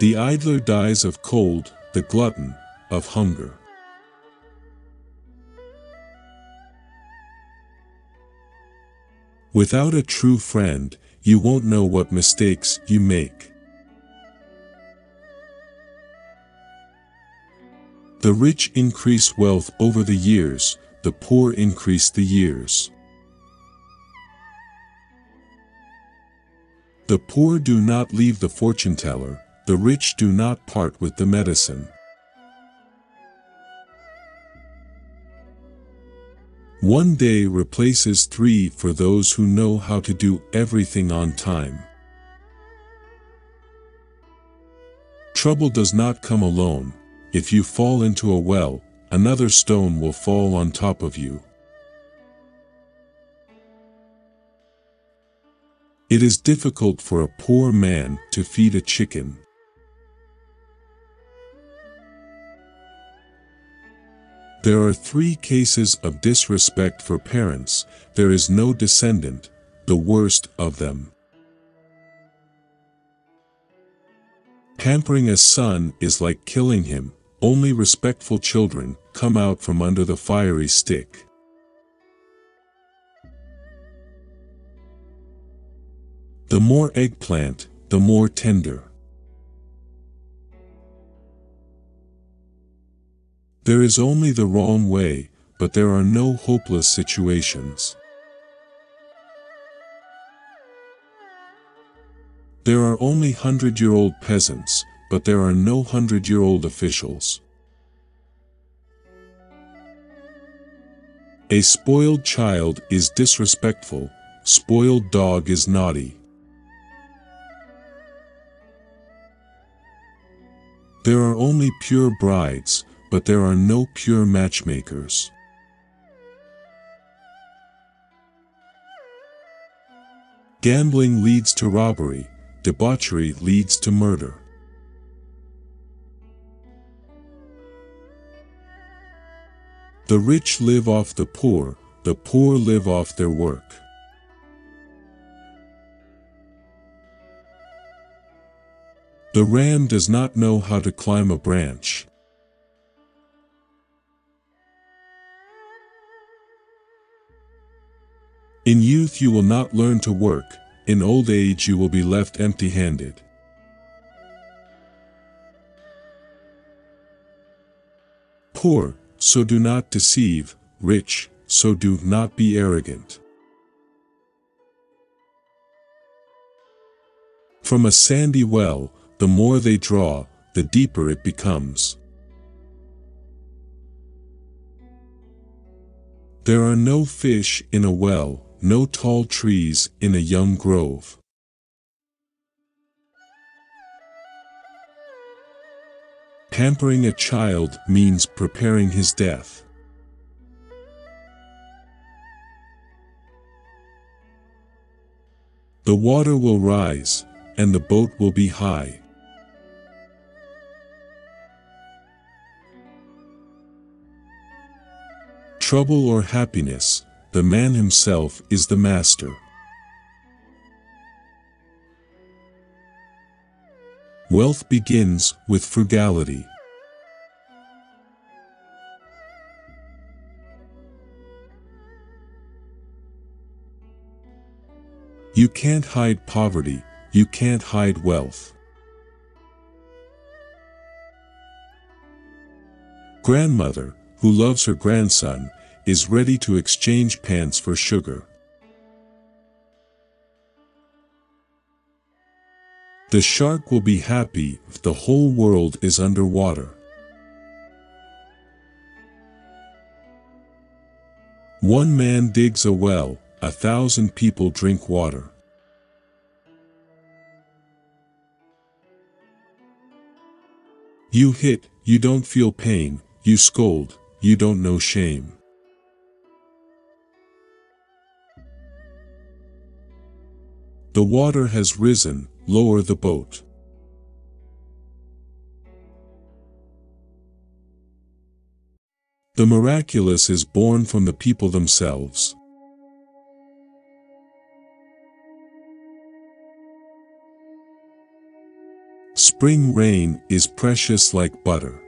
The idler dies of cold, the glutton, of hunger. Without a true friend, you won't know what mistakes you make. The rich increase wealth over the years, the poor increase the years. The poor do not leave the fortune teller, the rich do not part with the medicine. One day replaces three for those who know how to do everything on time. Trouble does not come alone. If you fall into a well, another stone will fall on top of you. It is difficult for a poor man to feed a chicken. There are three cases of disrespect for parents. There is no descendant, the worst of them. Pampering a son is like killing him. Only respectful children come out from under the fiery stick. The more eggplant, the more tender. There is only the wrong way, but there are no hopeless situations. There are only 100-year-old peasants, but there are no 100-year-old officials. A spoiled child is disrespectful, spoiled dog is naughty. There are only pure brides, but there are no pure matchmakers. Gambling leads to robbery, debauchery leads to murder. The rich live off the poor live off their work. The ram does not know how to climb a branch. In youth you will not learn to work, in old age you will be left empty-handed. Poor, so do not deceive, rich, so do not be arrogant. From a sandy well, the more they draw, the deeper it becomes. There are no fish in a well, no tall trees in a young grove. Pampering a child means preparing his death. The water will rise, and the boat will be high. Trouble or happiness, the man himself is the master. Wealth begins with frugality. You can't hide poverty, you can't hide wealth. Grandmother, who loves her grandson, is ready to exchange pants for sugar. The shark will be happy if the whole world is underwater. One man digs a well, 1,000 people drink water. You hit, you don't feel pain, you scold, you don't know shame. The water has risen, lower the boat. The miraculous is born from the people themselves. Spring rain is precious like butter.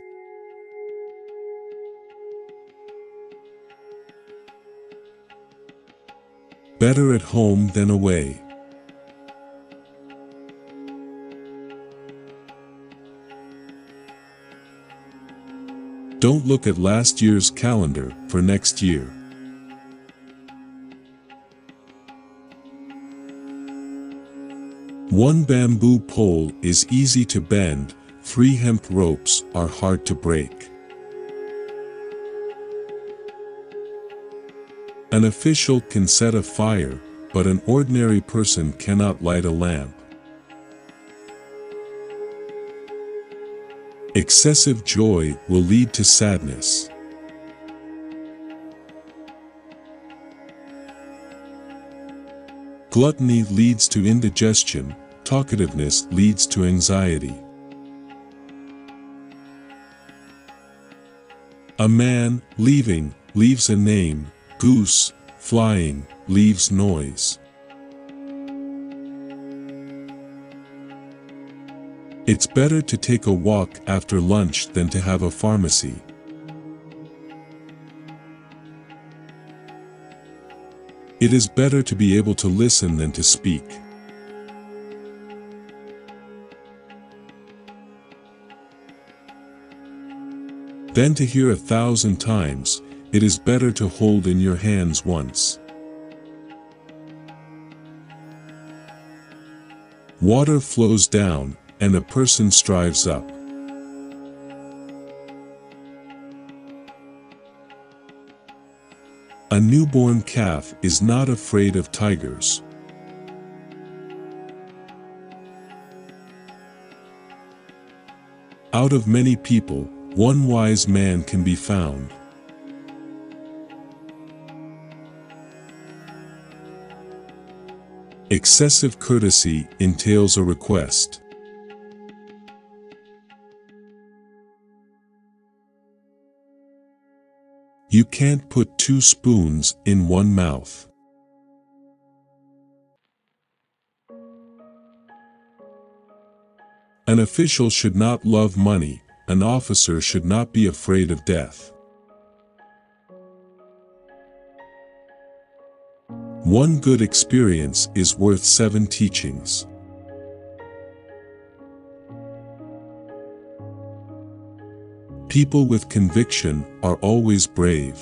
Better at home than away. Don't look at last year's calendar for next year. One bamboo pole is easy to bend, three hemp ropes are hard to break. An official can set a fire, but an ordinary person cannot light a lamp. Excessive joy will lead to sadness. Gluttony leads to indigestion, talkativeness leads to anxiety. A man, leaving, leaves a name, goose, flying, leaves noise. It's better to take a walk after lunch than to have a pharmacy. It is better to be able to listen than to speak. Than to hear 1,000 times, it is better to hold in your hands once. Water flows down, and a person strives up. A newborn calf is not afraid of tigers. Out of many people, one wise man can be found. Excessive courtesy entails a request. You can't put two spoons in one mouth. An official should not love money, an officer should not be afraid of death. One good experience is worth 7 teachings. People with conviction are always brave.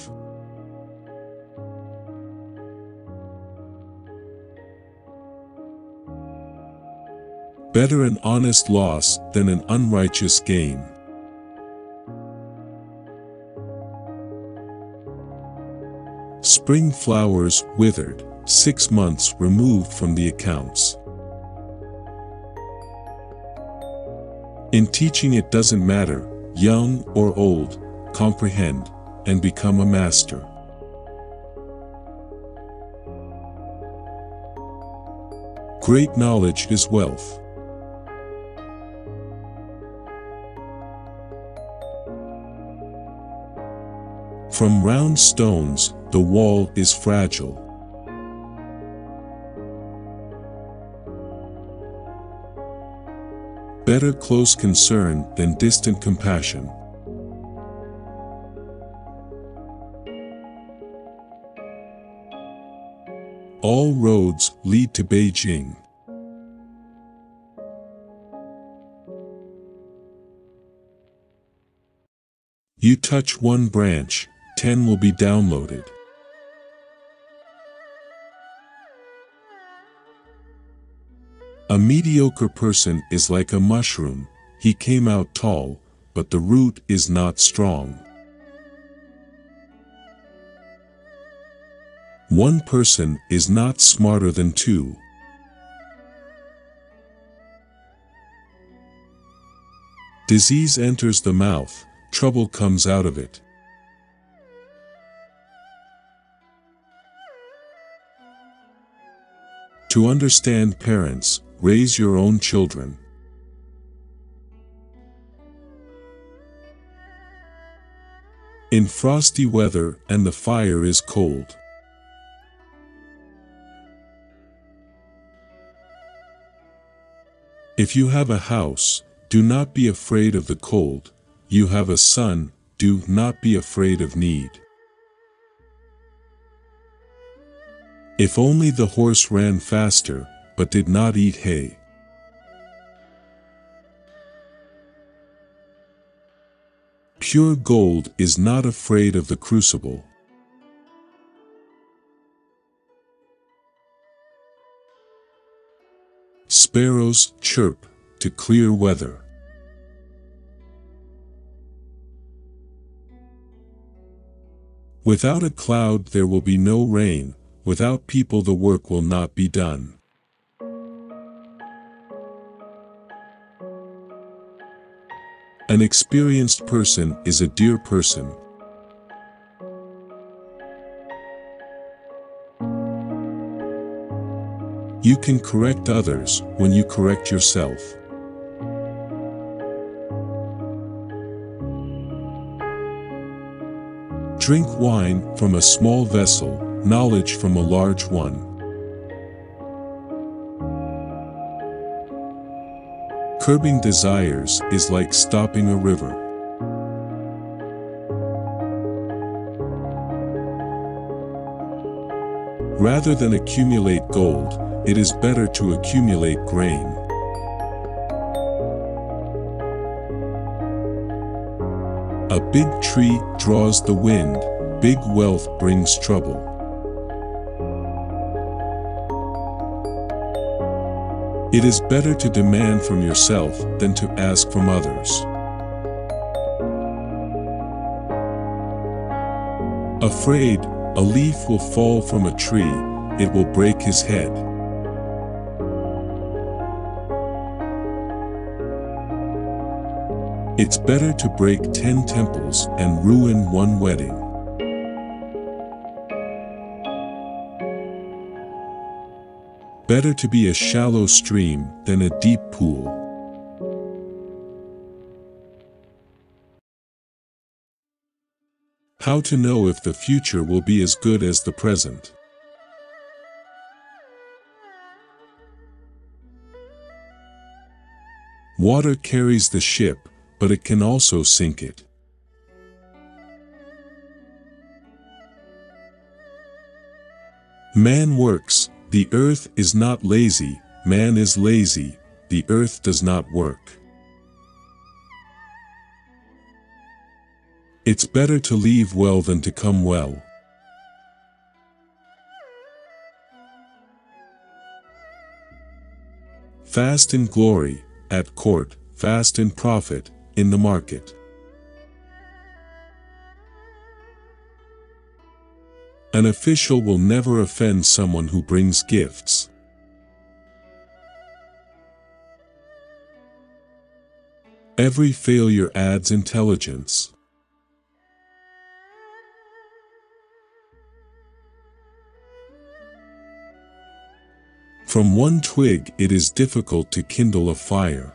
Better an honest loss than an unrighteous gain. Spring flowers withered, 6 months removed from the accounts. In teaching, it doesn't matter, young or old, comprehend, and become a master. Great knowledge is wealth. From round stones, the wall is fragile. Better close concern than distant compassion. All roads lead to Beijing. You touch one branch, 10 will be downloaded. A mediocre person is like a mushroom, he came out tall, but the root is not strong. One person is not smarter than 2. Disease enters the mouth, trouble comes out of it. To understand parents, raise your own children. In frosty weather and the fire is cold. If you have a house, Do not be afraid of the cold, you have a son, do not be afraid of need. If only the horse ran faster, but did not eat hay. Pure gold is not afraid of the crucible. Sparrows chirp to clear weather. Without a cloud there will be no rain, without people the work will not be done. An experienced person is a dear person. You can correct others when you correct yourself. Drink wine from a small vessel, knowledge from a large one. Curbing desires is like stopping a river. Rather than accumulate gold, it is better to accumulate grain. A big tree draws the wind, big wealth brings trouble. It is better to demand from yourself than to ask from others. Afraid, a leaf will fall from a tree, it will break his head. It's better to break 10 temples and ruin one wedding. Better to be a shallow stream than a deep pool. How to know if the future will be as good as the present? Water carries the ship, but it can also sink it. Man works. The earth is not lazy, man is lazy, the earth does not work. It's better to leave well than to come well. Fast in glory, at court, fast in profit, in the market. An official will never offend someone who brings gifts. Every failure adds intelligence. From one twig it is difficult to kindle a fire.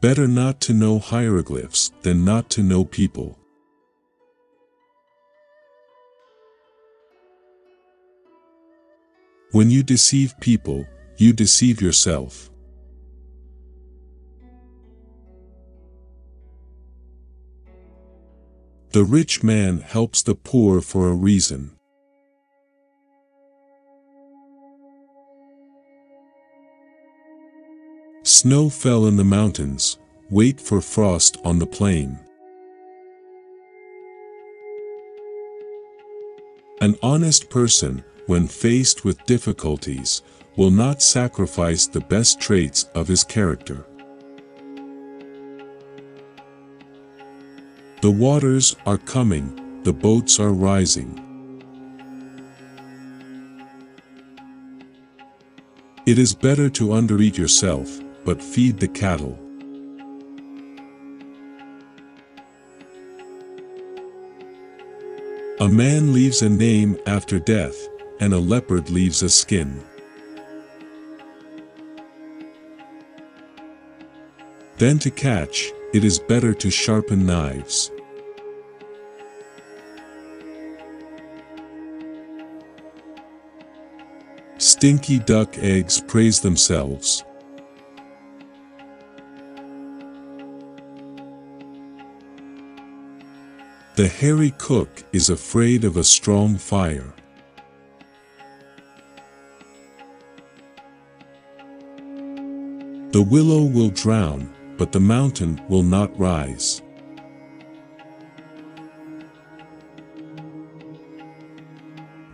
Better not to know hieroglyphs than not to know people. When you deceive people, you deceive yourself. The rich man helps the poor for a reason. Snow fell in the mountains, wait for frost on the plain. An honest person, when faced with difficulties, will not sacrifice the best traits of his character. The waters are coming, the boats are rising. It is better to undereat yourself, but feed the cattle. A man leaves a name after death, and a leopard leaves a skin. Than to catch, it is better to sharpen knives. Stinky duck eggs praise themselves. The hairy cook is afraid of a strong fire. The willow will drown, but the mountain will not rise.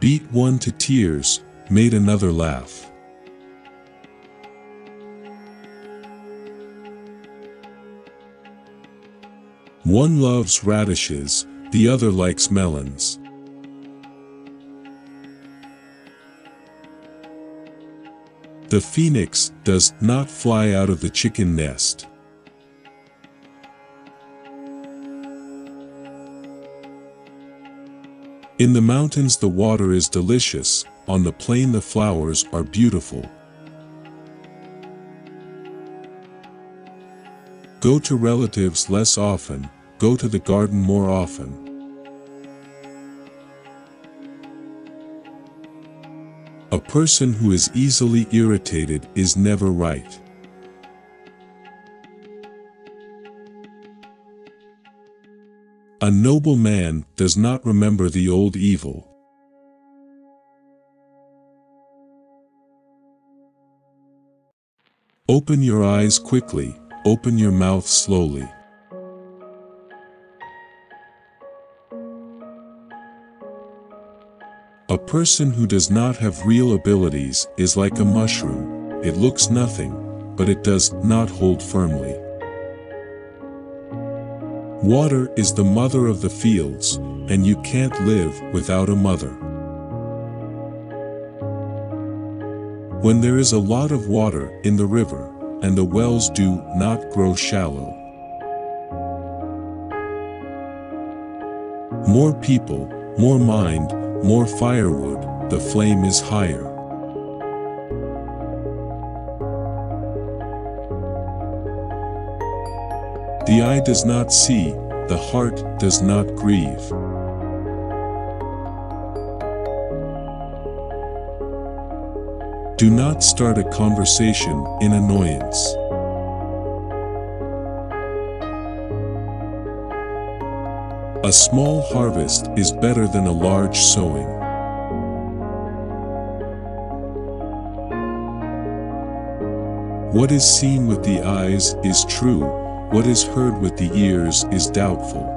Beat one to tears, made another laugh. One loves radishes, the other likes melons. The phoenix does not fly out of the chicken nest. In the mountains the water is delicious, on the plain the flowers are beautiful. Go to relatives less often, go to the garden more often. A person who is easily irritated is never right. A noble man does not remember the old evil. Open your eyes quickly, open your mouth slowly. A person who does not have real abilities is like a mushroom, it looks nothing, but it does not hold firmly. Water is the mother of the fields, and you can't live without a mother. When there is a lot of water in the river, and the wells do not grow shallow. More people, more mind, more firewood, the flame is higher. The eye does not see, the heart does not grieve. Do not start a conversation in annoyance. A small harvest is better than a large sowing. What is seen with the eyes is true. What is heard with the ears is doubtful.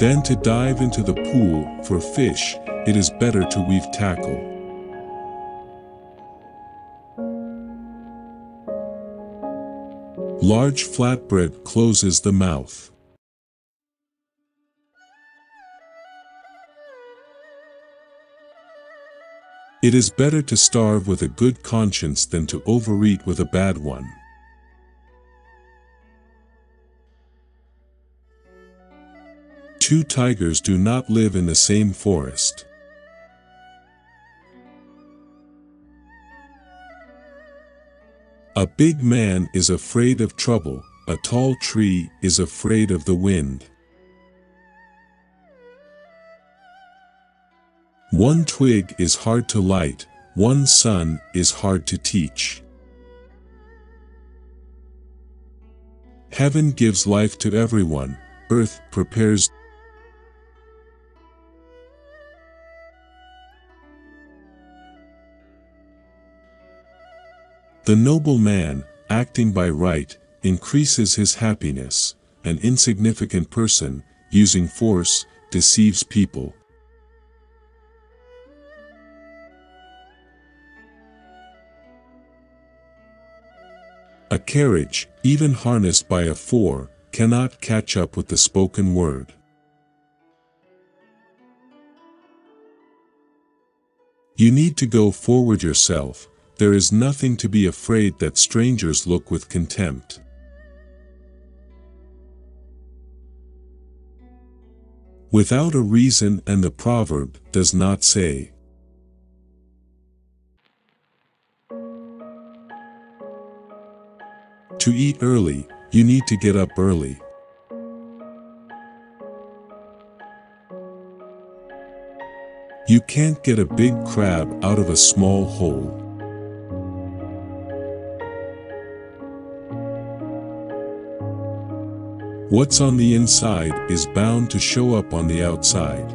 Than to dive into the pool for fish, it is better to weave tackle. Large flatbread closes the mouth. It is better to starve with a good conscience than to overeat with a bad one. Two tigers do not live in the same forest. A big man is afraid of trouble, a tall tree is afraid of the wind. One twig is hard to light, one son is hard to teach. Heaven gives life to everyone, earth prepares. The noble man, acting by right, increases his happiness. An insignificant person, using force, deceives people. A carriage, even harnessed by a four, cannot catch up with the spoken word. You need to go forward yourself, there is nothing to be afraid that strangers look with contempt. Without a reason, and the proverb does not say. To eat early, you need to get up early. You can't get a big crab out of a small hole. What's on the inside is bound to show up on the outside.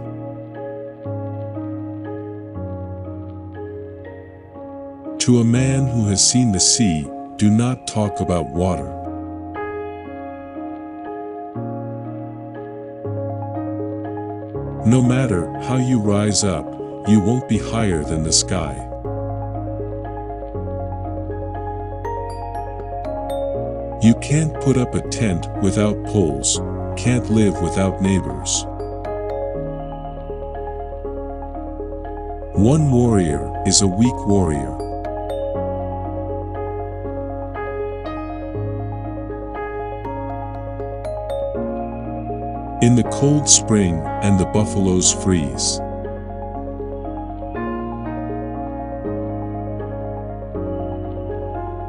To a man who has seen the sea, do not talk about water. No matter how you rise up, you won't be higher than the sky. You can't put up a tent without poles, can't live without neighbors. One warrior is a weak warrior. In the cold spring and the buffaloes freeze.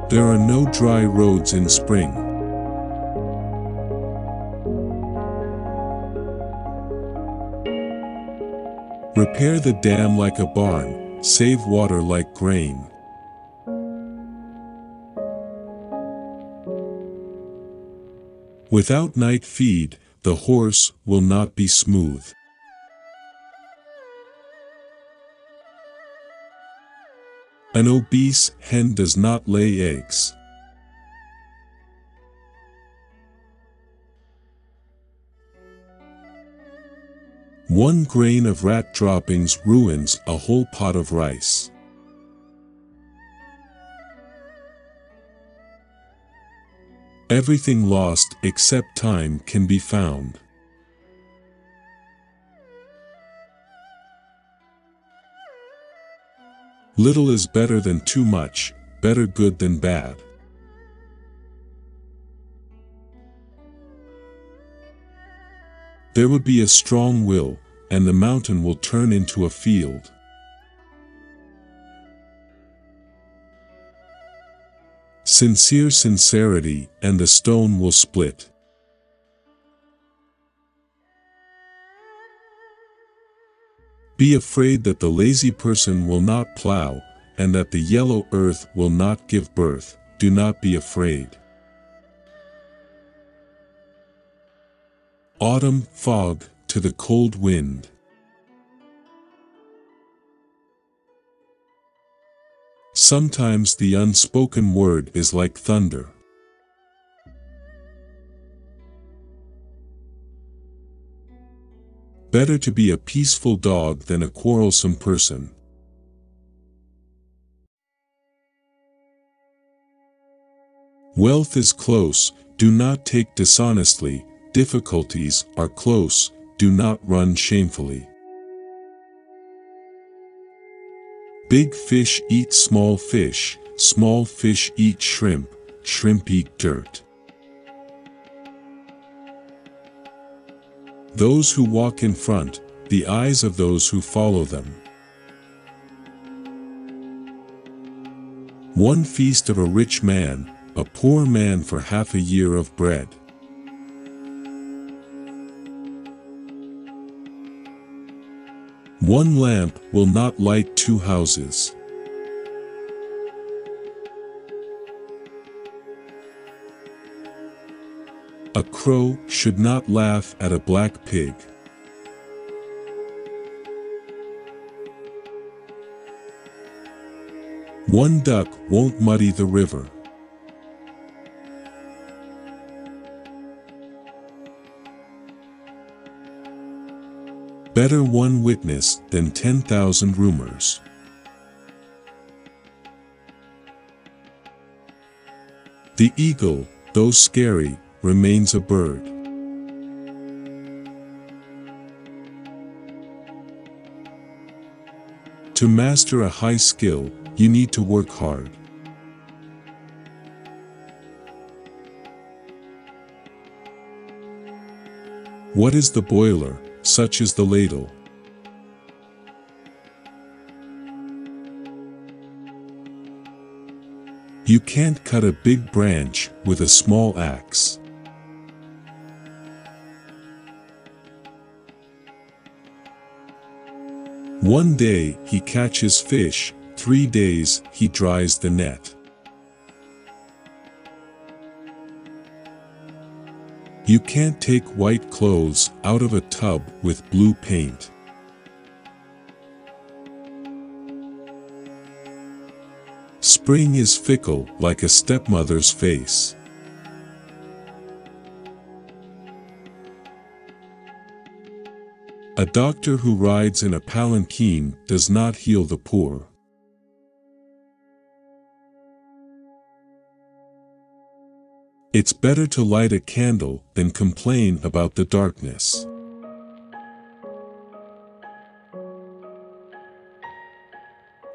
There are no dry roads in spring. Repair the dam like a barn, save water like grain. Without night feed, the horse will not be smooth. An obese hen does not lay eggs. One grain of rat droppings ruins a whole pot of rice. Everything lost except time can be found. Little is better than too much, better good than bad. There would be a strong will, and the mountain will turn into a field. Sincere sincerity, and the stone will split. Be afraid that the lazy person will not plow, and that the yellow earth will not give birth. Do not be afraid. Autumn fog to the cold wind. Sometimes the unspoken word is like thunder. Better to be a peaceful dog than a quarrelsome person. Wealth is close, do not take dishonestly. Difficulties are close, do not run shamefully. Big fish eat small fish eat shrimp, shrimp eat dirt. Those who walk in front, the eyes of those who follow them. One feast of a rich man, a poor man for half a year of bread. One lamp will not light two houses. A crow should not laugh at a black pig. One duck won't muddy the river. Better one witness than 10,000 rumors. The eagle, though scary, remains a bird. To master a high skill, you need to work hard. What is the boiler? Such is the ladle. You can't cut a big branch with a small axe. One day he catches fish, 3 days he dries the net. You can't take white clothes out of a tub with blue paint. Spring is fickle like a stepmother's face. A doctor who rides in a palanquin does not heal the poor. It's better to light a candle than complain about the darkness.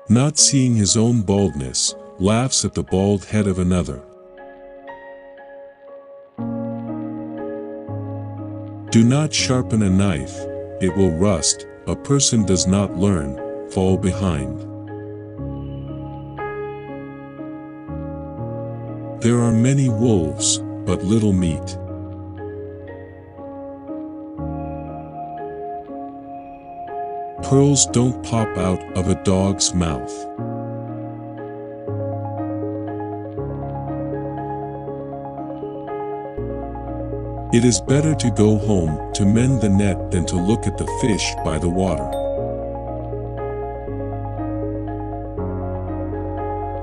Not seeing his own baldness, laughs at the bald head of another. Do not sharpen a knife, it will rust. A person does not learn, fall behind. There are many wolves, but little meat. Pearls don't pop out of a dog's mouth. It is better to go home to mend the net than to look at the fish by the water.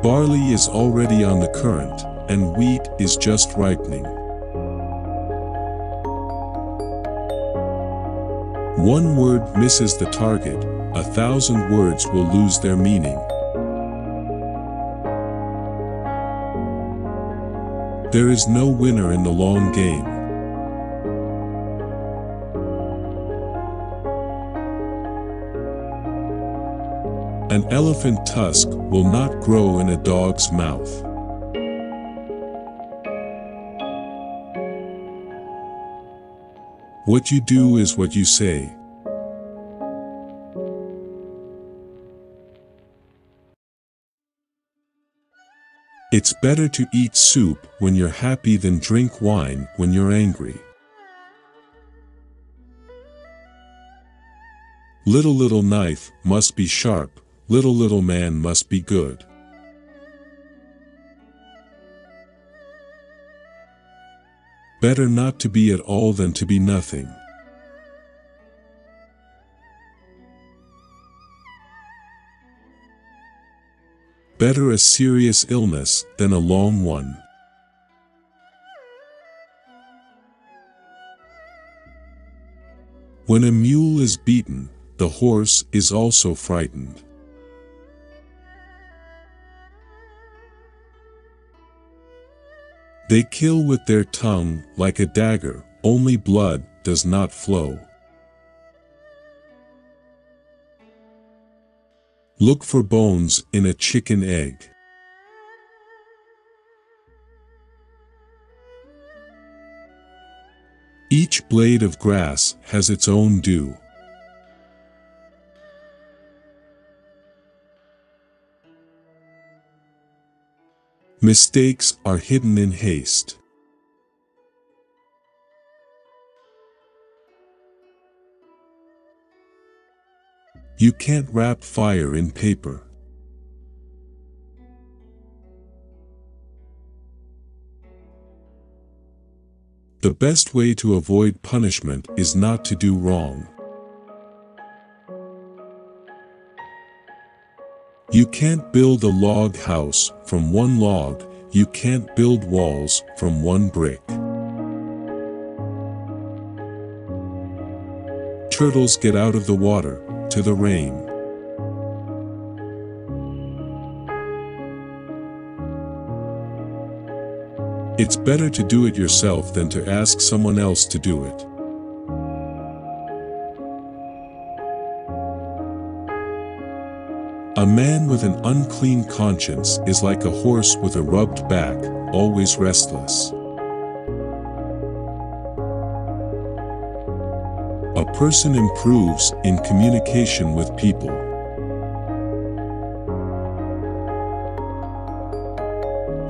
Barley is already on the current, and wheat is just ripening. One word misses the target, 1,000 words will lose their meaning. There is no winner in the long game. An elephant tusk will not grow in a dog's mouth. What you do is what you say. It's better to eat soup when you're happy than drink wine when you're angry. Little knife must be sharp, little man must be good. Better not to be at all than to be nothing. Better a serious illness than a long one. When a mule is beaten, the horse is also frightened. They kill with their tongue like a dagger, only blood does not flow. Look for bones in a chicken egg. Each blade of grass has its own dew. Mistakes are hidden in haste. You can't wrap fire in paper. The best way to avoid punishment is not to do wrong. You can't build a log house from one log, you can't build walls from one brick. Turtles get out of the water, to the rain. It's better to do it yourself than to ask someone else to do it. A man with an unclean conscience is like a horse with a rubbed back, always restless. A person improves in communication with people.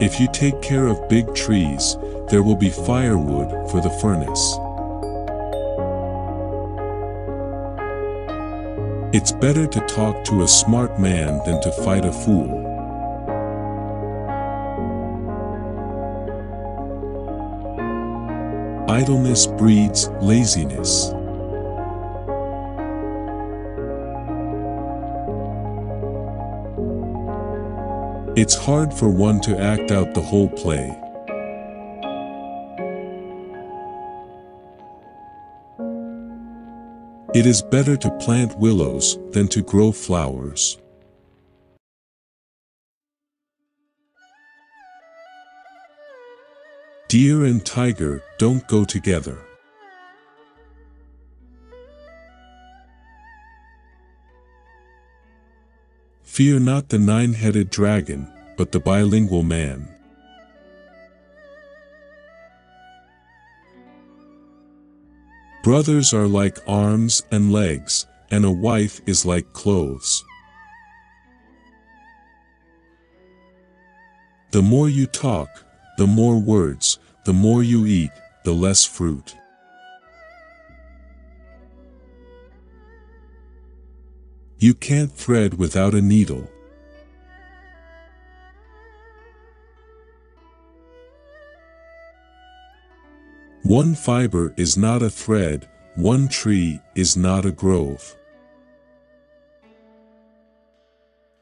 If you take care of big trees, there will be firewood for the furnace. It's better to talk to a smart man than to fight a fool. Idleness breeds laziness. It's hard for one to act out the whole play. It is better to plant willows than to grow flowers. Deer and tiger don't go together. Fear not the nine-headed dragon, but the bilingual man. Brothers are like arms and legs, and a wife is like clothes. The more you talk, the more words, the more you eat, the less fruit. You can't thread without a needle. One fiber is not a thread, one tree is not a grove.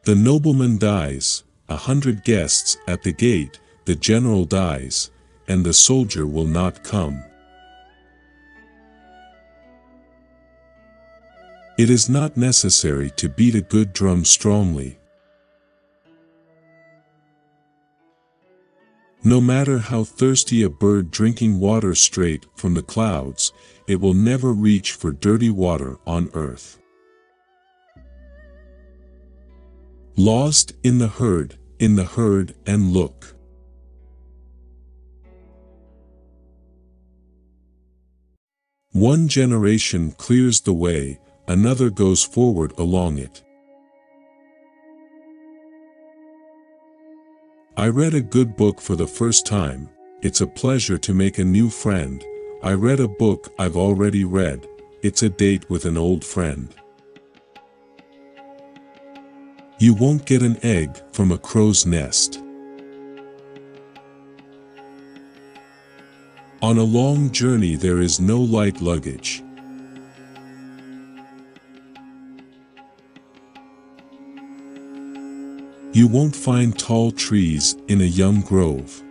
The nobleman dies, 100 guests at the gate, the general dies, and the soldier will not come. It is not necessary to beat a good drum strongly. No matter how thirsty a bird drinking water straight from the clouds, it will never reach for dirty water on earth. Lost in the herd and look. One generation clears the way, another goes forward along it. I read a good book for the first time. It's a pleasure to make a new friend. I read a book I've already read. It's a date with an old friend. You won't get an egg from a crow's nest. On a long journey there is no light luggage. You won't find tall trees in a young grove.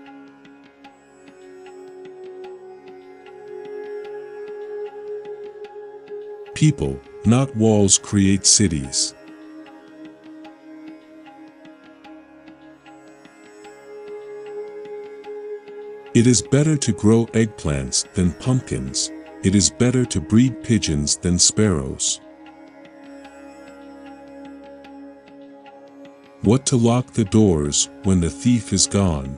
People, not walls, create cities. It is better to grow eggplants than pumpkins. It is better to breed pigeons than sparrows. What to lock the doors when the thief is gone?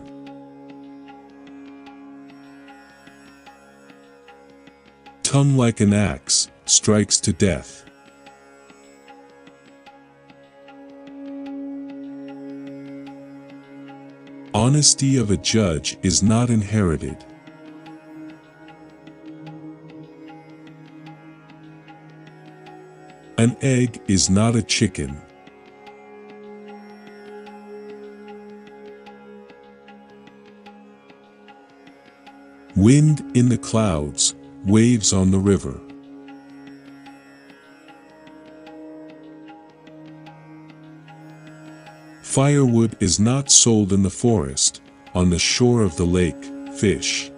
Tongue like an axe, strikes to death. Honesty of a judge is not inherited. An egg is not a chicken. Wind in the clouds, waves on the river. Firewood is not sold in the forest, on the shore of the lake, fish.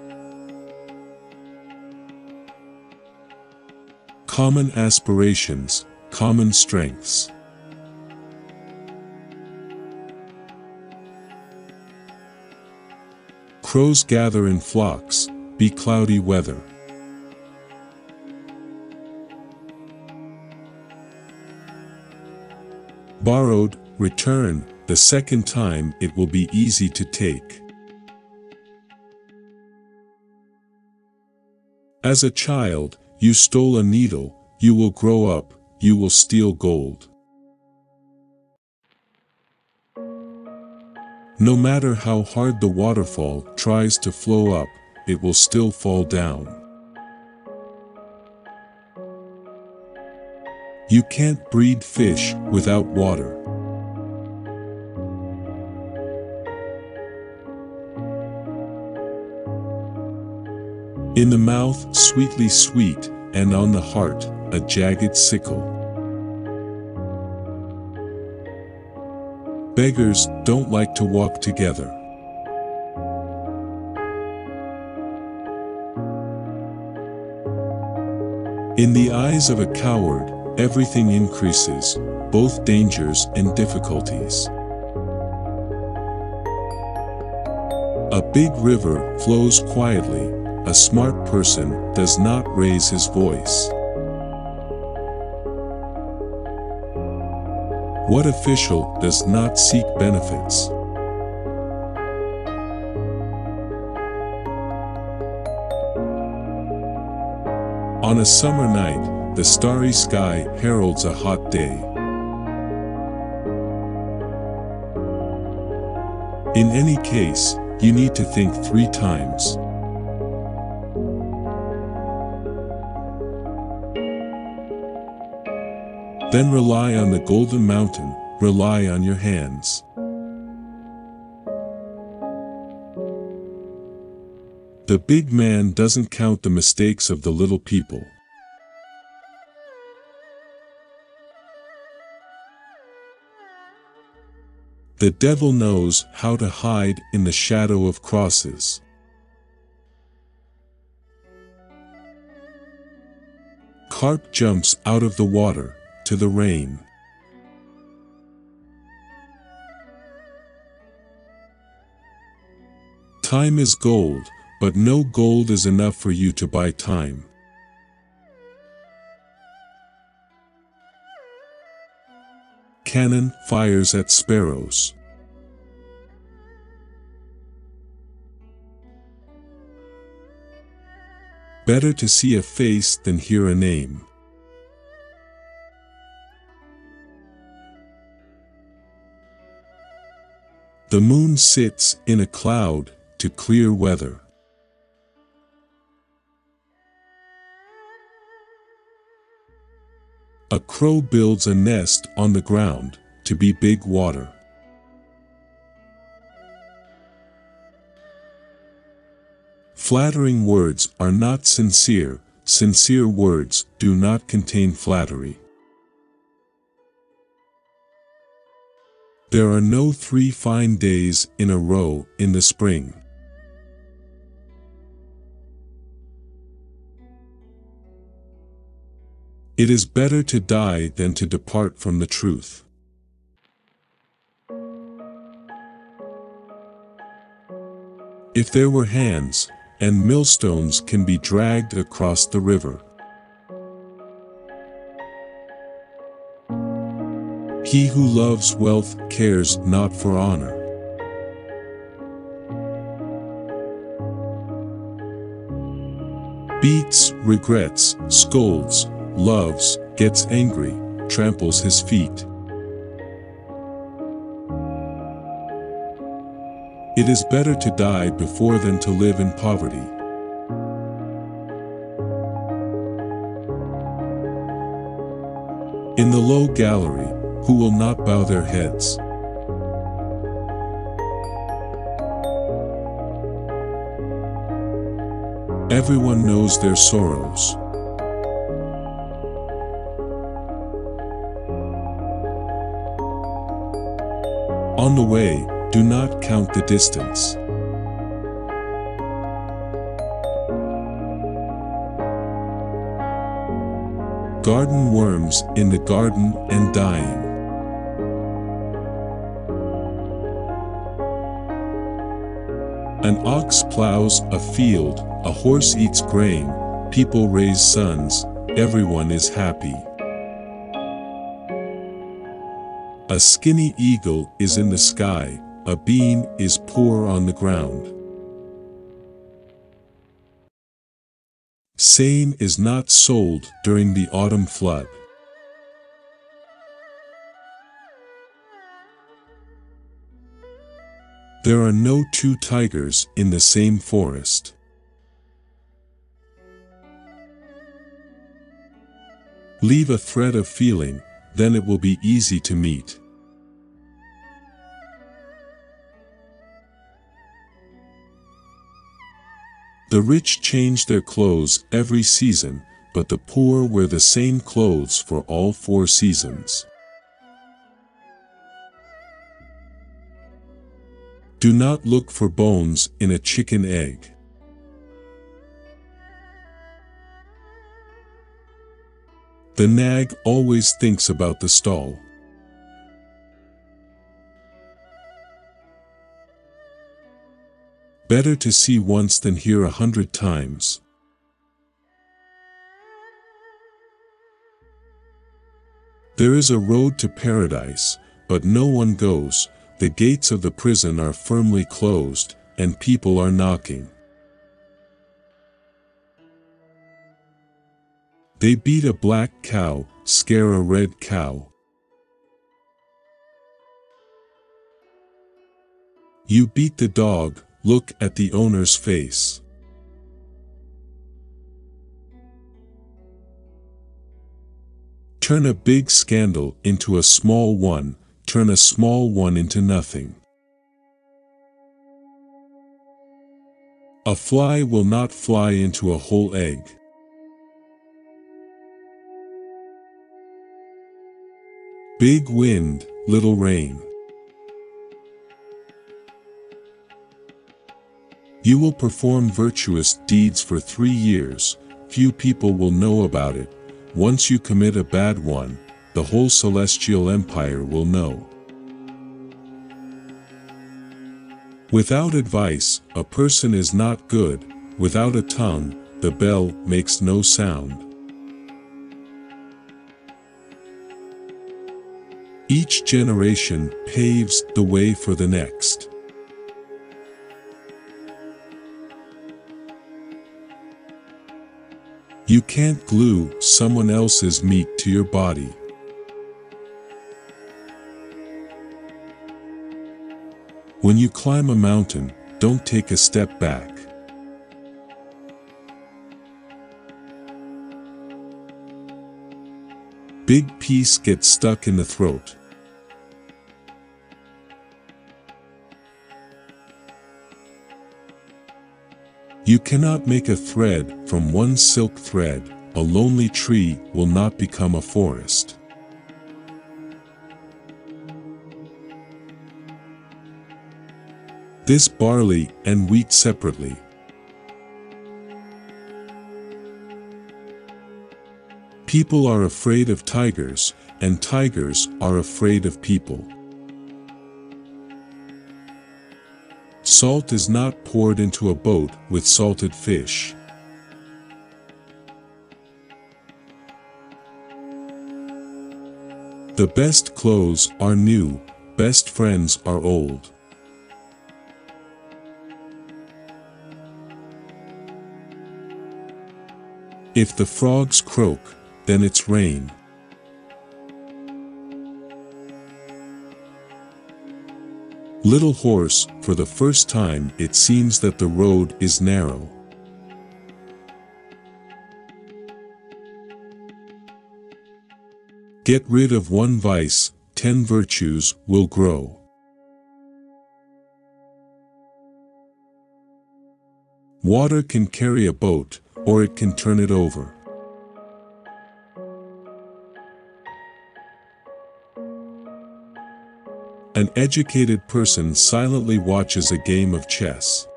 Common aspirations, common strengths. Crows gather in flocks, be cloudy weather. Borrowed, return, the second time it will be easy to take. As a child, you stole a needle, you will grow up, you will steal gold. No matter how hard the waterfall tries to flow up, it will still fall down. You can't breed fish without water. In the mouth sweetly sweet, and on the heart a jagged sickle. Beggars don't like to walk together. In the eyes of a coward, everything increases, both dangers and difficulties. A big river flows quietly, a smart person does not raise his voice. What official does not seek benefits? On a summer night, the starry sky heralds a hot day. In any case, you need to think 3 times. Then rely on the golden mountain, rely on your hands. The big man doesn't count the mistakes of the little people. The devil knows how to hide in the shadow of crosses. Carp jumps out of the water, to the rain. Time is gold, but no gold is enough for you to buy time. Cannon fires at sparrows. Better to see a face than hear a name. The moon sits in a cloud to clear weather. A crow builds a nest on the ground, to be big water. Flattering words are not sincere, sincere words do not contain flattery. There are no 3 fine days in a row in the spring. It is better to die than to depart from the truth. If there were hands, and millstones can be dragged across the river. He who loves wealth cares not for honor. Beats, regrets, scolds, loves, gets angry, tramples his feet. It is better to die before than to live in poverty. In the low gallery, who will not bow their heads? Everyone knows their sorrows. On the way, do not count the distance. Garden worms in the garden and dying. An ox plows a field, a horse eats grain, people raise sons, everyone is happy. A skinny eagle is in the sky, a bean is poor on the ground. Same is not sold during the autumn flood. There are no 2 tigers in the same forest. Leave a thread of feeling, then it will be easy to meet. The rich change their clothes every season, but the poor wear the same clothes for all 4 seasons. Do not look for bones in a chicken egg. The nag always thinks about the stall. Better to see once than hear 100 times. There is a road to paradise, but no one goes. The gates of the prison are firmly closed, and people are knocking. They beat a black cow, scare a red cow. You beat the dog. Look at the owner's face. Turn a big scandal into a small one, turn a small one into nothing. A fly will not fly into a whole egg. Big wind, little rain. You will perform virtuous deeds for 3 years, few people will know about it. Once you commit a bad one, the whole celestial empire will know. Without advice, a person is not good. Without a tongue, the bell makes no sound. Each generation paves the way for the next. You can't glue someone else's meat to your body. When you climb a mountain, don't take a step back. Big piece gets stuck in the throat. You cannot make a thread from one silk thread. A lonely tree will not become a forest. This barley and wheat separately. People are afraid of tigers, and tigers are afraid of people. Salt is not poured into a boat with salted fish. The best clothes are new, best friends are old. If the frogs croak, then it's rain. Little horse, for the first time it seems that the road is narrow. Get rid of one vice, 10 virtues will grow. Water can carry a boat, or it can turn it over. An educated person silently watches a game of chess.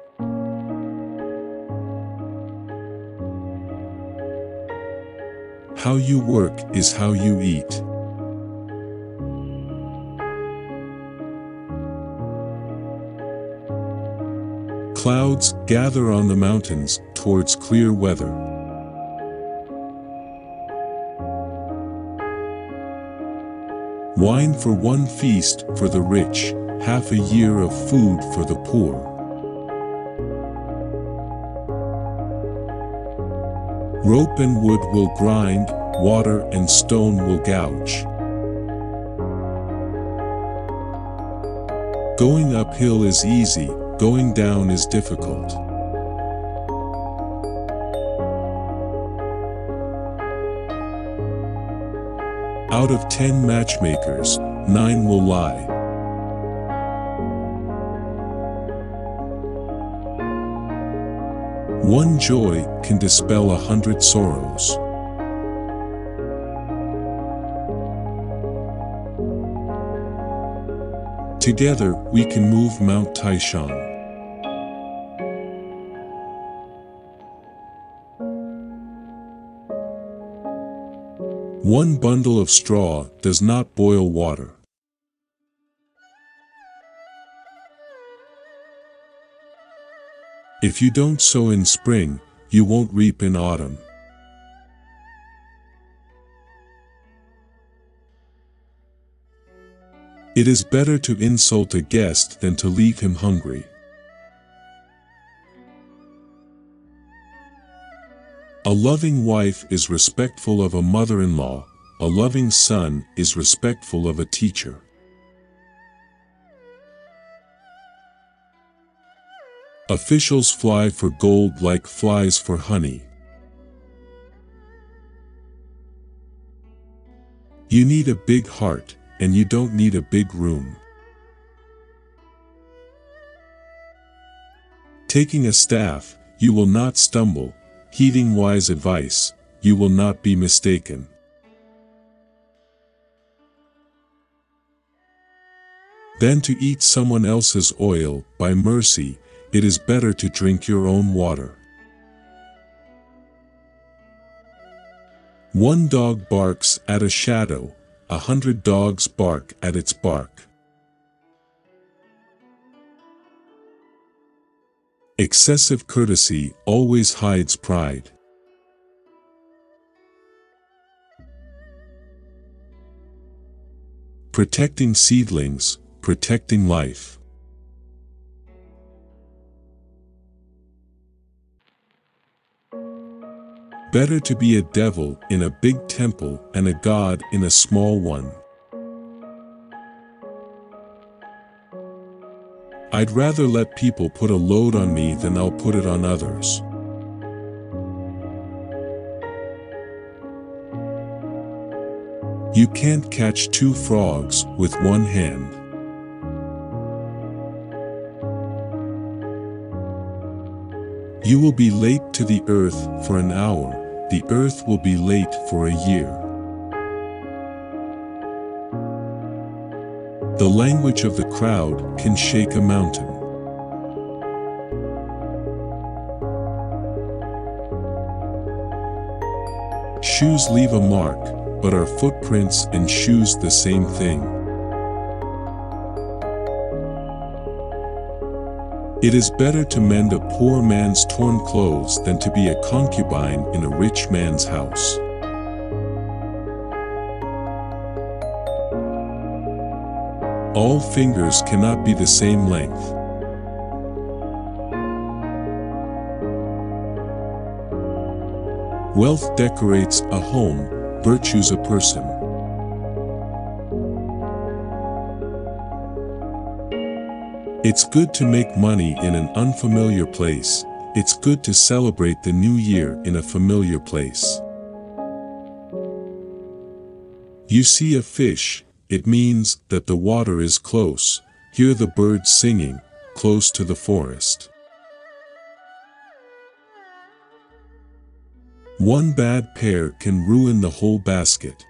How you work is how you eat. Clouds gather on the mountains towards clear weather. Wine for one feast for the rich, half a year of food for the poor. Rope and wood will grind, water and stone will gouge. Going uphill is easy, going down is difficult. Out of 10 matchmakers, 9 will lie. One joy can dispel 100 sorrows. Together, we can move Mount Taishan. One bundle of straw does not boil water. If you don't sow in spring, you won't reap in autumn. It is better to insult a guest than to leave him hungry. A loving wife is respectful of a mother-in-law. A loving son is respectful of a teacher. Officials fly for gold like flies for honey. You need a big heart, and you don't need a big room. Taking a staff, you will not stumble. Heeding wise advice, you will not be mistaken. Than to eat someone else's oil, by mercy, it is better to drink your own water. One dog barks at a shadow. 100 dogs bark at its bark. Excessive courtesy always hides pride. Protecting seedlings, protecting life. Better to be a devil in a big temple and a god in a small one. I'd rather let people put a load on me than I'll put it on others. You can't catch 2 frogs with one hand. You will be late to the earth for an hour. The earth will be late for a year. The language of the crowd can shake a mountain. Shoes leave a mark, but are footprints and shoes the same thing? It is better to mend a poor man's torn clothes than to be a concubine in a rich man's house. All fingers cannot be the same length. Wealth decorates a home, virtue's a person. It's good to make money in an unfamiliar place. It's good to celebrate the new year in a familiar place. You see a fish, it means that the water is close. Hear the birds singing, close to the forest. One bad pear can ruin the whole basket.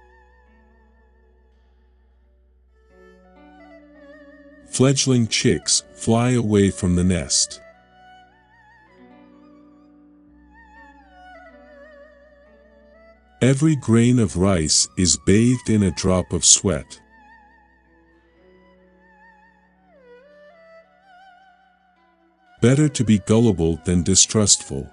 Fledgling chicks fly away from the nest. Every grain of rice is bathed in a drop of sweat. Better to be gullible than distrustful.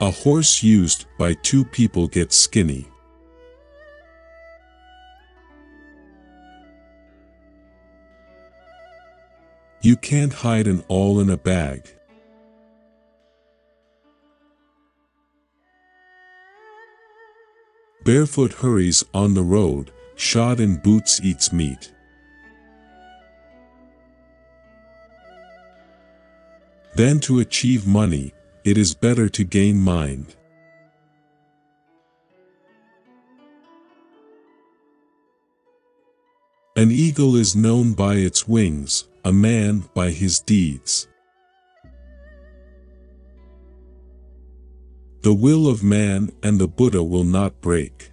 A horse used by 2 people gets skinny. You can't hide an all in a bag. Barefoot hurries on the road, shod in boots eats meat. Than to achieve money, it is better to gain mind. An eagle is known by its wings, a man by his deeds. The will of man and the Buddha will not break.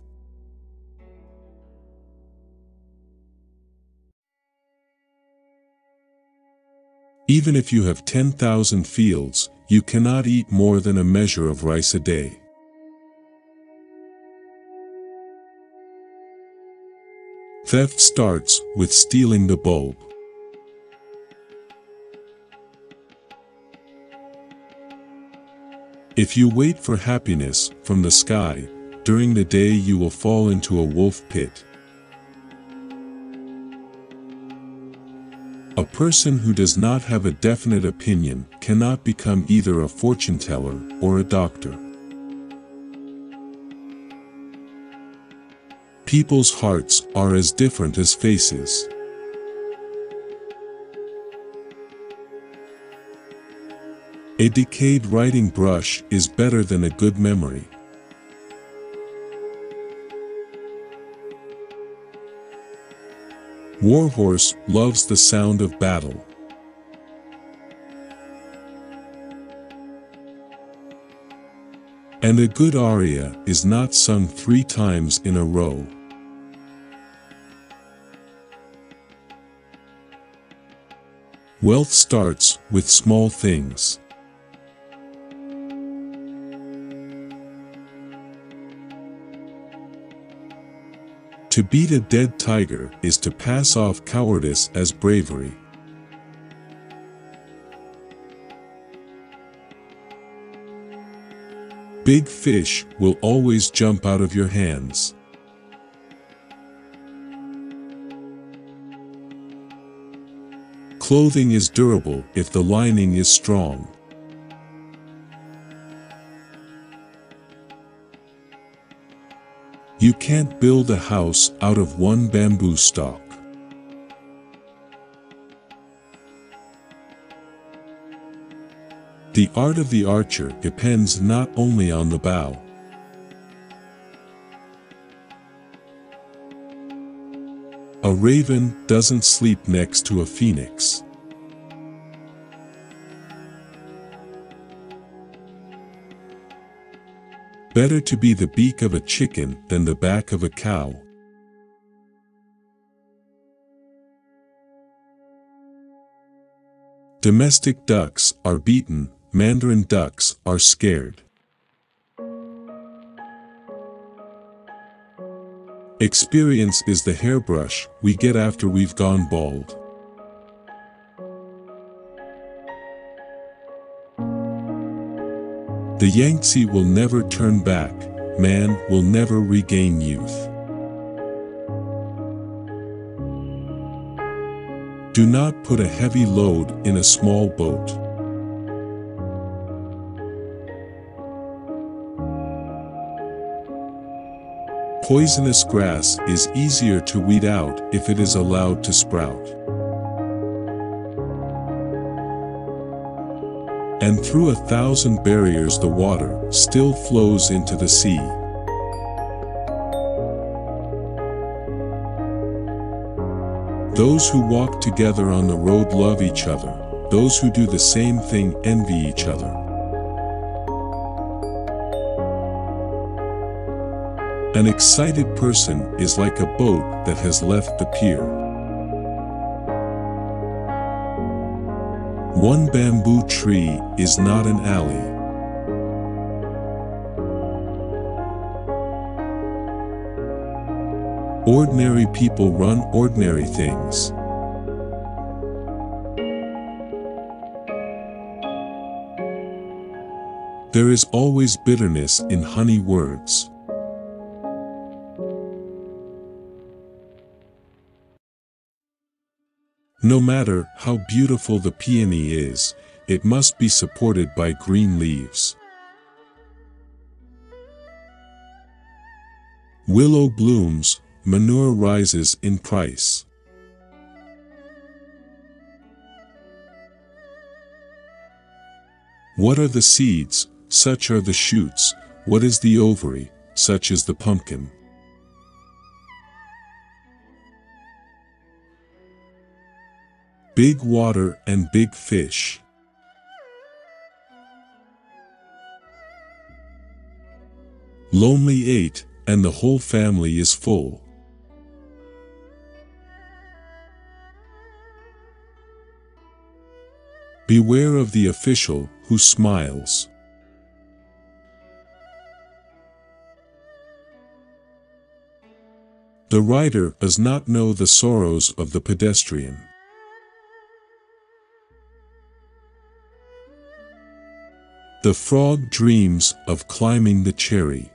Even if you have 10,000 fields, you cannot eat more than a measure of rice a day. Theft starts with stealing the bulb. If you wait for happiness from the sky, during the day you will fall into a wolf pit. A person who does not have a definite opinion cannot become either a fortune teller or a doctor. People's hearts are as different as faces. A decayed writing brush is better than a good memory. Warhorse loves the sound of battle. And a good aria is not sung 3 times in a row. Wealth starts with small things. To beat a dead tiger is to pass off cowardice as bravery. Big fish will always jump out of your hands. Clothing is durable if the lining is strong. You can't build a house out of one bamboo stalk. The art of the archer depends not only on the bow. A raven doesn't sleep next to a phoenix. Better to be the beak of a chicken than the back of a cow. Domestic ducks are beaten, Mandarin ducks are scared. Experience is the hairbrush we get after we've gone bald. The Yangtze will never turn back, man will never regain youth. Do not put a heavy load in a small boat. Poisonous grass is easier to weed out if it is allowed to sprout. And through 1,000 barriers the water still flows into the sea. Those who walk together on the road love each other. Those who do the same thing envy each other. An excited person is like a boat that has left the pier. One bamboo tree is not an alley. Ordinary people run ordinary things. There is always bitterness in honey words. No matter how beautiful the peony is, it must be supported by green leaves. Willow blooms, manure rises in price. What are the seeds? Such are the shoots. What is the ovary? Such is the pumpkin. Big water and big fish. Lonely ate, and the whole family is full. Beware of the official who smiles. The rider does not know the sorrows of the pedestrian. The frog dreams of climbing the cherry.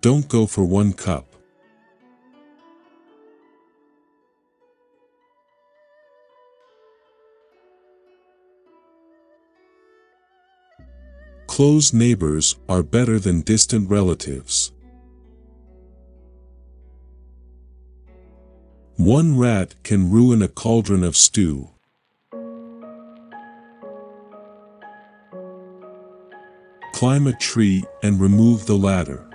Don't go for one cup. Close neighbors are better than distant relatives. One rat can ruin a cauldron of stew. Climb a tree and remove the ladder.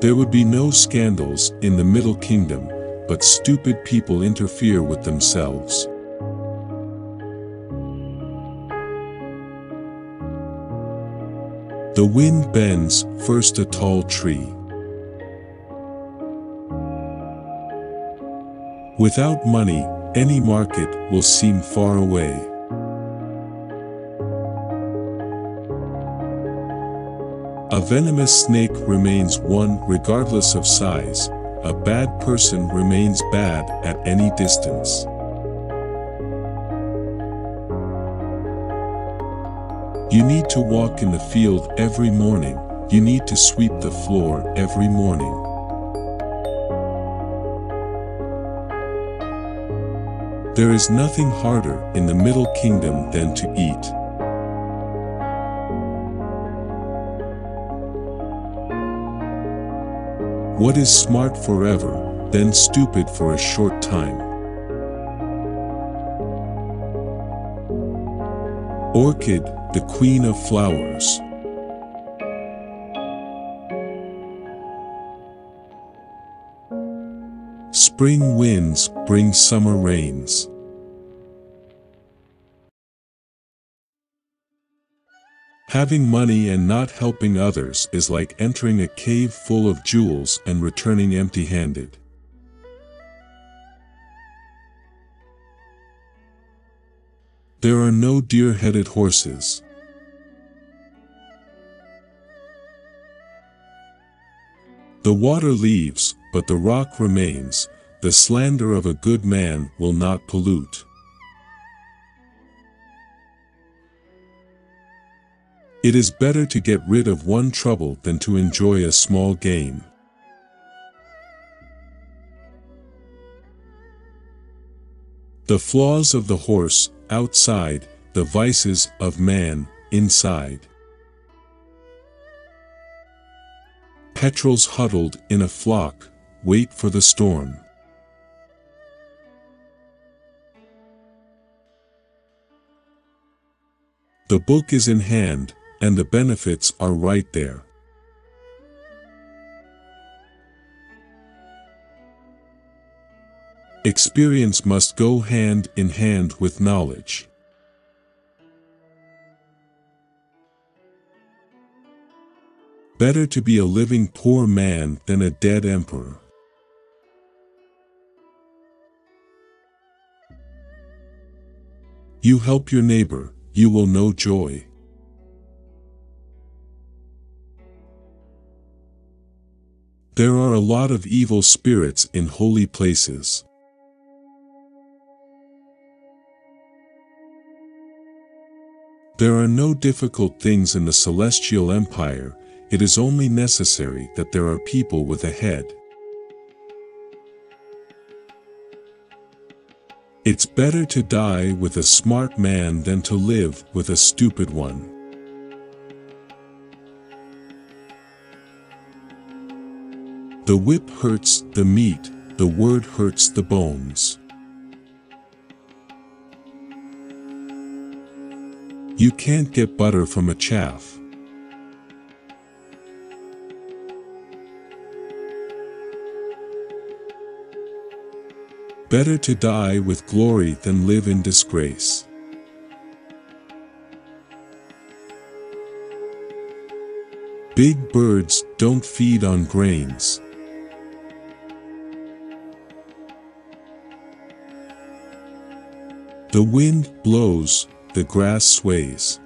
There would be no scandals in the Middle Kingdom, but stupid people interfere with themselves. The wind bends first a tall tree. Without money, any market will seem far away. A venomous snake remains one regardless of size. A bad person remains bad at any distance. You need to walk in the field every morning. You need to sweep the floor every morning. There is nothing harder in the Middle Kingdom than to eat. What is smart forever, then stupid for a short time? Orchid, the queen of flowers. Spring winds bring summer rains. Having money and not helping others is like entering a cave full of jewels and returning empty-handed. There are no deer-headed horses. The water leaves, but the rock remains. The slander of a good man will not pollute. It is better to get rid of one trouble than to enjoy a small gain. The flaws of the horse, outside, the vices of man, inside. Petrels huddled in a flock, wait for the storm. The book is in hand, and the benefits are right there. Experience must go hand in hand with knowledge. Better to be a living poor man than a dead emperor. You help your neighbor, you will know joy. There are a lot of evil spirits in holy places. There are no difficult things in the celestial empire. It is only necessary that there are people with a head. It's better to die with a smart man than to live with a stupid one. The whip hurts the meat, the word hurts the bones. You can't get butter from a chaff. Better to die with glory than live in disgrace. Big birds don't feed on grains. The wind blows, the grass sways.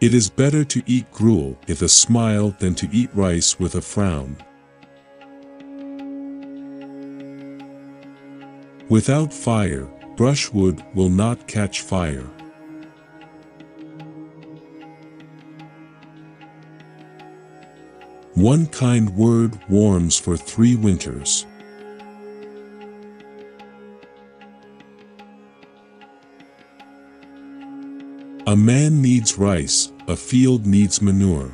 It is better to eat gruel with a smile than to eat rice with a frown. Without fire, brushwood will not catch fire. One kind word warms for 3 winters. A man needs rice, a field needs manure.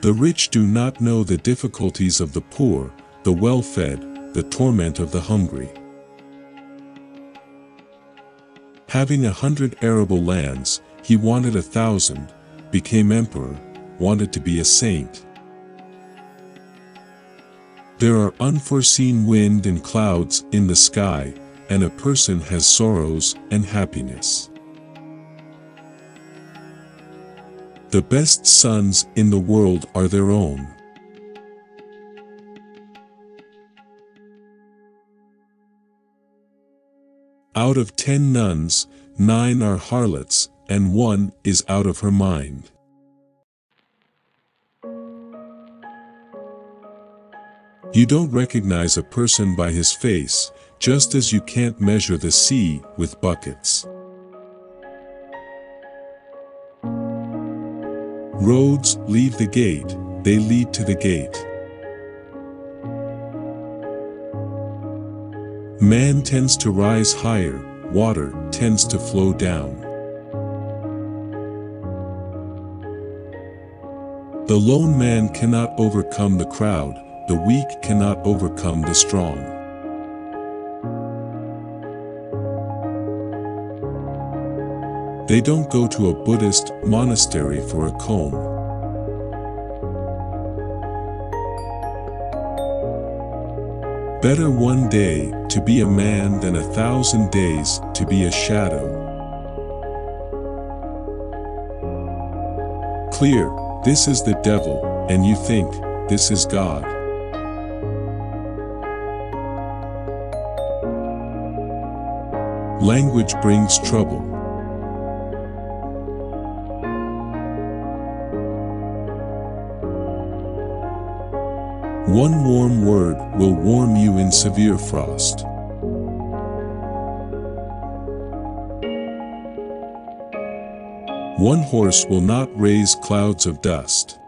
The rich do not know the difficulties of the poor, the well-fed, the torment of the hungry. Having 100 arable lands, he wanted 1,000, became emperor, wanted to be a saint. There are unforeseen wind and clouds in the sky, and a person has sorrows and happiness. The best sons in the world are their own. Out of 10 nuns, 9 are harlots, and 1 is out of her mind. You don't recognize a person by his face, just as you can't measure the sea with buckets. Roads leave the gate, they lead to the gate. Man tends to rise higher, water tends to flow down. The lone man cannot overcome the crowd. The weak cannot overcome the strong. They don't go to a Buddhist monastery for a comb. Better 1 day to be a man than 1,000 days to be a shadow. Clear, this is the devil, and you think, this is God. Language brings trouble. One warm word will warm you in severe frost. One horse will not raise clouds of dust.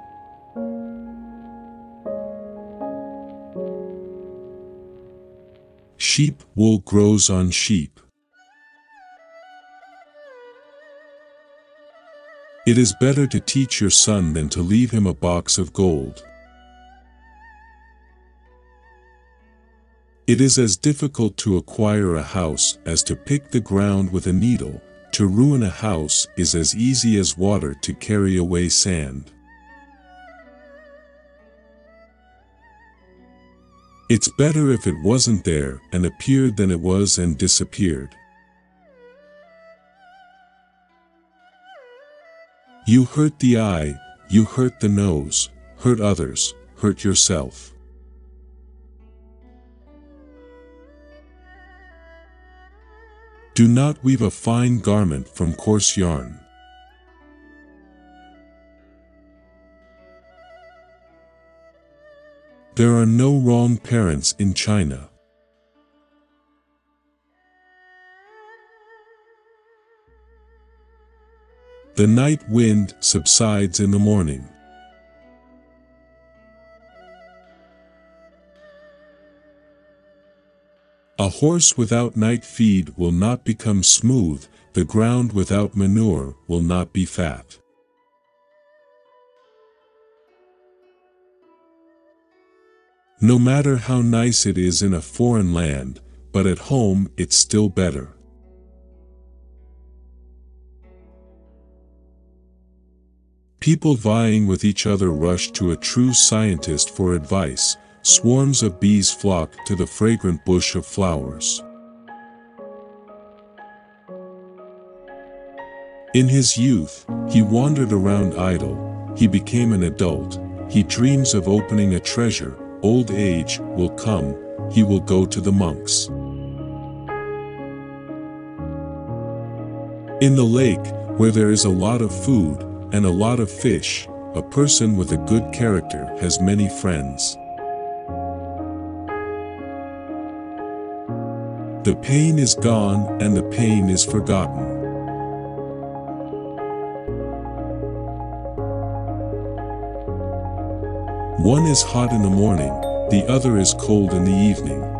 Sheep wool grows on sheep. It is better to teach your son than to leave him a box of gold. It is as difficult to acquire a house as to pick the ground with a needle. To ruin a house is as easy as water to carry away sand. It's better if it wasn't there and appeared than it was and disappeared. You hurt the eye, you hurt the nose, hurt others, hurt yourself. Do not weave a fine garment from coarse yarn. There are no wrong parents in China. The night wind subsides in the morning. A horse without night feed will not become smooth, the ground without manure will not be fat. No matter how nice it is in a foreign land, but at home it's still better. People vying with each other rush to a true scientist for advice. Swarms of bees flock to the fragrant bush of flowers. In his youth, he wandered around idle. He became an adult. He dreams of opening a treasure. Old age will come. He will go to the monks. In the lake, where there is a lot of food and a lot of fish, a person with a good character has many friends. The pain is gone and the pain is forgotten. One is hot in the morning, the other is cold in the evening.